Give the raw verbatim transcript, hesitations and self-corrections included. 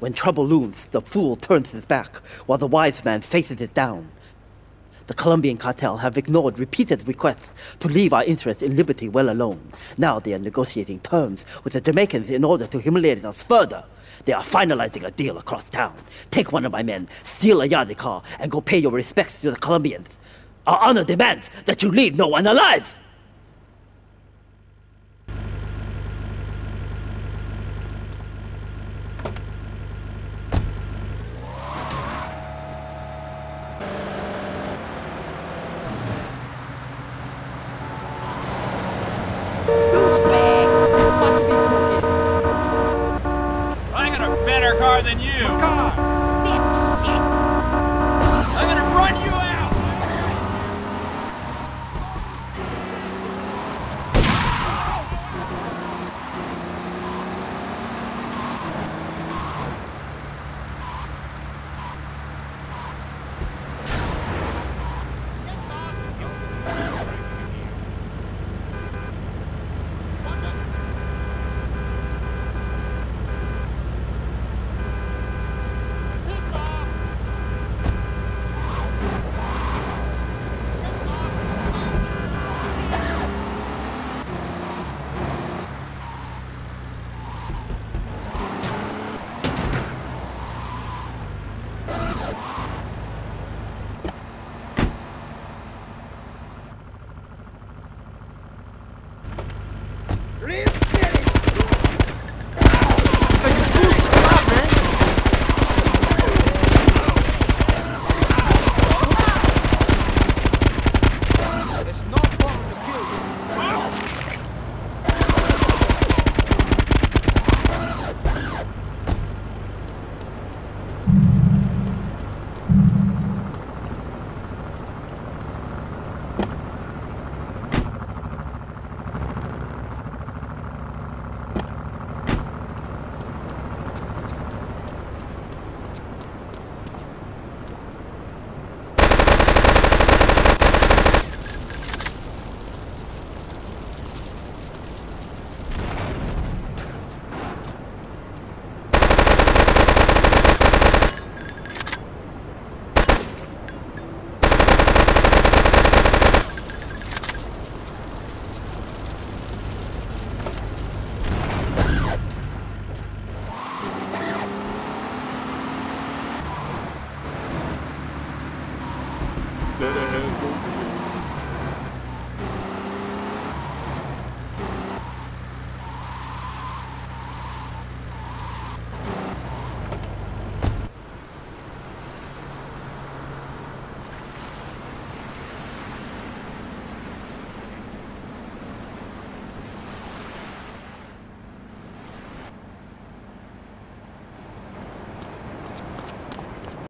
When trouble looms, the fool turns his back, while the wise man faces it down. The Colombian cartel have ignored repeated requests to leave our interest in liberty well alone. Now they are negotiating terms with the Jamaicans in order to humiliate us further. They are finalizing a deal across town. Take one of my men, steal a Yardie car, and go pay your respects to the Colombians. Our honor demands that you leave no one alive! Than you. God. I'm gonna run you out. Real